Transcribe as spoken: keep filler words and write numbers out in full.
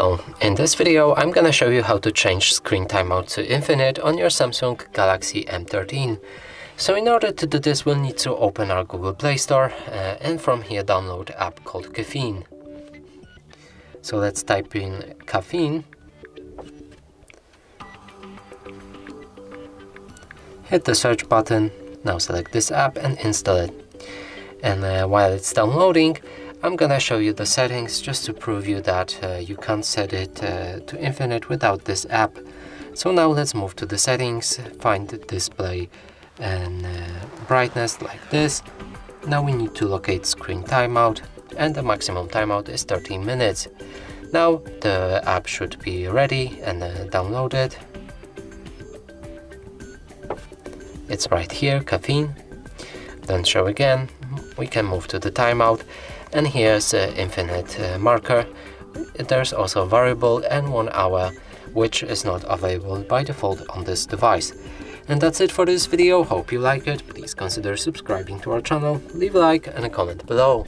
Hello, in this video I'm gonna show you how to change screen time mode to infinite on your Samsung Galaxy M thirteen. So in order to do this, we'll need to open our Google Play Store uh, and from here download an app called Caffeine. So let's type in Caffeine, hit the search button, now select this app and install it. And uh, while it's downloading, I'm gonna show you the settings just to prove you that uh, you can't set it uh, to infinite without this app. So now let's move to the settings, find the display and uh, brightness like this. Now we need to locate screen timeout, and the maximum timeout is thirteen minutes. Now the app should be ready and uh, downloaded. It's right here, Caffeine. Don't show again. We can move to the timeout. And here's the infinite uh, marker. There's also variable and one hour, which is not available by default on this device. And that's it for this video. Hope you like it. Please consider subscribing to our channel, leave a like and a comment below.